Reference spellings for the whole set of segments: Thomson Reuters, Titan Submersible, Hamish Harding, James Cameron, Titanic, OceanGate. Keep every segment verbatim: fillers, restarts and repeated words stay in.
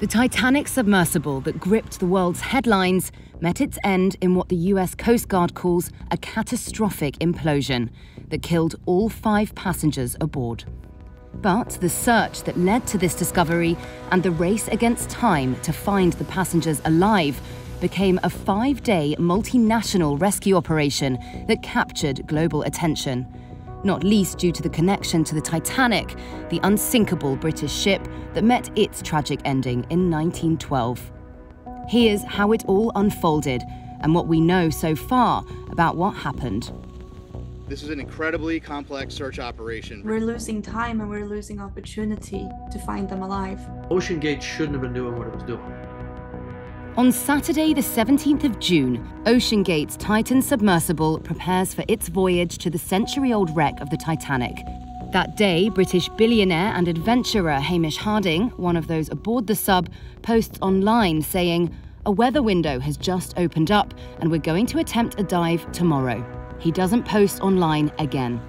The Titanic submersible that gripped the world's headlines met its end in what the U S Coast Guard calls a catastrophic implosion that killed all five passengers aboard. But the search that led to this discovery and the race against time to find the passengers alive became a five-day multinational rescue operation that captured global attention, not least due to the connection to the Titanic, the unsinkable British ship that met its tragic ending in nineteen twelve. Here's how it all unfolded and what we know so far about what happened. This is an incredibly complex search operation. We're losing time and we're losing opportunity to find them alive. OceanGate shouldn't have been doing what it was doing. On Saturday, the seventeenth of June, OceanGate's Titan Submersible prepares for its voyage to the century-old wreck of the Titanic. That day, British billionaire and adventurer Hamish Harding, one of those aboard the sub, posts online saying, "A weather window has just opened up and we're going to attempt a dive tomorrow." He doesn't post online again.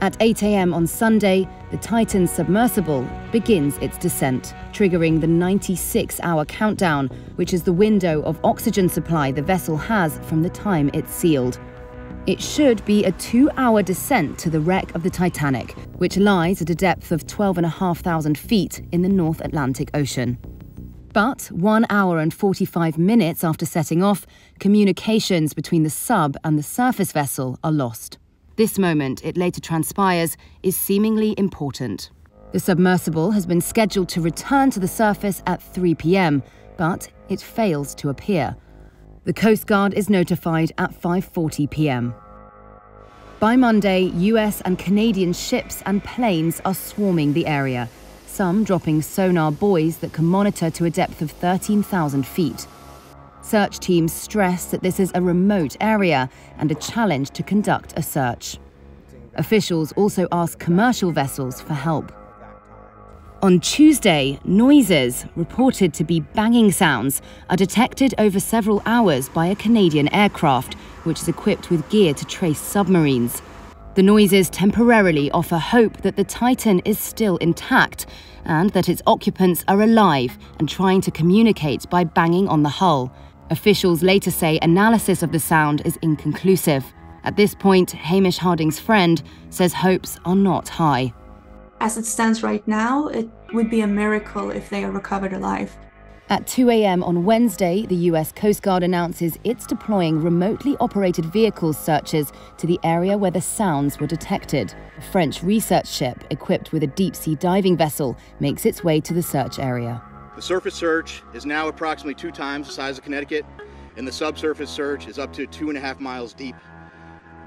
At eight a m on Sunday, the Titan submersible begins its descent, triggering the ninety-six hour countdown, which is the window of oxygen supply the vessel has from the time it's sealed. It should be a two hour descent to the wreck of the Titanic, which lies at a depth of twelve thousand five hundred feet in the North Atlantic Ocean. But one hour and forty-five minutes after setting off, communications between the sub and the surface vessel are lost. This moment, it later transpires, is seemingly important. The submersible has been scheduled to return to the surface at three p m, but it fails to appear. The Coast Guard is notified at five forty p m. By Monday, U S and Canadian ships and planes are swarming the area, some dropping sonar buoys that can monitor to a depth of thirteen thousand feet. Search teams stress that this is a remote area and a challenge to conduct a search. Officials also ask commercial vessels for help. On Tuesday, noises, reported to be banging sounds, are detected over several hours by a Canadian aircraft, which is equipped with gear to trace submarines. The noises temporarily offer hope that the Titan is still intact and that its occupants are alive and trying to communicate by banging on the hull. Officials later say analysis of the sound is inconclusive. At this point, Hamish Harding's friend says hopes are not high. As it stands right now, it would be a miracle if they are recovered alive. At two a m on Wednesday, the U S Coast Guard announces it's deploying remotely operated vehicle searches to the area where the sounds were detected. A French research ship equipped with a deep-sea diving vessel makes its way to the search area. The surface search is now approximately two times the size of Connecticut, and the subsurface search is up to two and a half miles deep.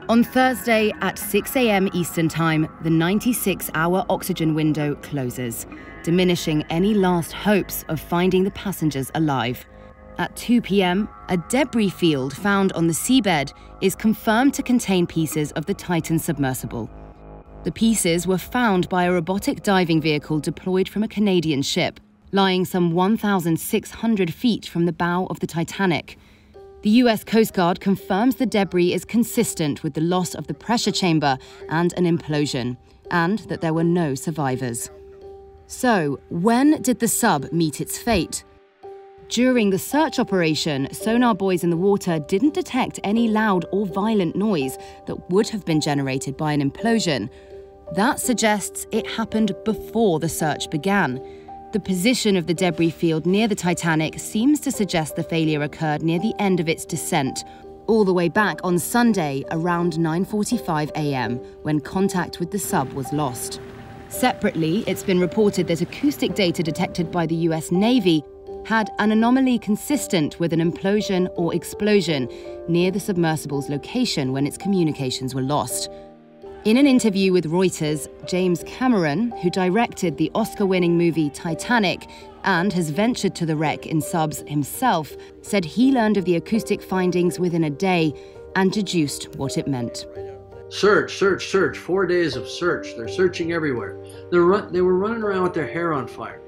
On Thursday at six a m Eastern Time, the ninety-six hour oxygen window closes, diminishing any last hopes of finding the passengers alive. At two p m, a debris field found on the seabed is confirmed to contain pieces of the Titan submersible. The pieces were found by a robotic diving vehicle deployed from a Canadian ship, lying some one thousand six hundred feet from the bow of the Titanic. The U S Coast Guard confirms the debris is consistent with the loss of the pressure chamber and an implosion, and that there were no survivors. So, when did the sub meet its fate? During the search operation, sonar buoys in the water didn't detect any loud or violent noise that would have been generated by an implosion. That suggests it happened before the search began. The position of the debris field near the Titanic seems to suggest the failure occurred near the end of its descent, all the way back on Sunday around nine forty-five a m, when contact with the sub was lost. Separately, it's been reported that acoustic data detected by the U S Navy had an anomaly consistent with an implosion or explosion near the submersible's location when its communications were lost. In an interview with Reuters, James Cameron, who directed the Oscar-winning movie Titanic and has ventured to the wreck in subs himself, said he learned of the acoustic findings within a day and deduced what it meant. Search, search, search, four days of search. They're searching everywhere. They're run they were running around with their hair on fire.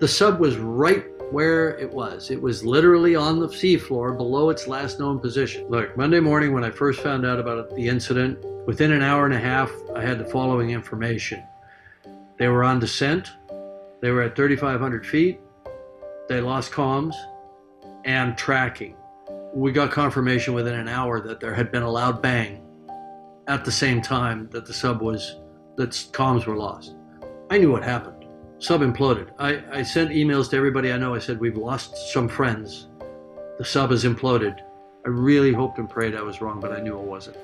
The sub was right where it was. It was literally on the seafloor below its last known position. Look, Monday morning when I first found out about the incident, within an hour and a half, I had the following information. They were on descent. They were at thirty-five hundred feet. They lost comms and tracking. We got confirmation within an hour that there had been a loud bang at the same time that the sub was, that comms were lost. I knew what happened. Sub imploded. I, I sent emails to everybody I know. I said, we've lost some friends. The sub has imploded. I really hoped and prayed I was wrong, but I knew I wasn't.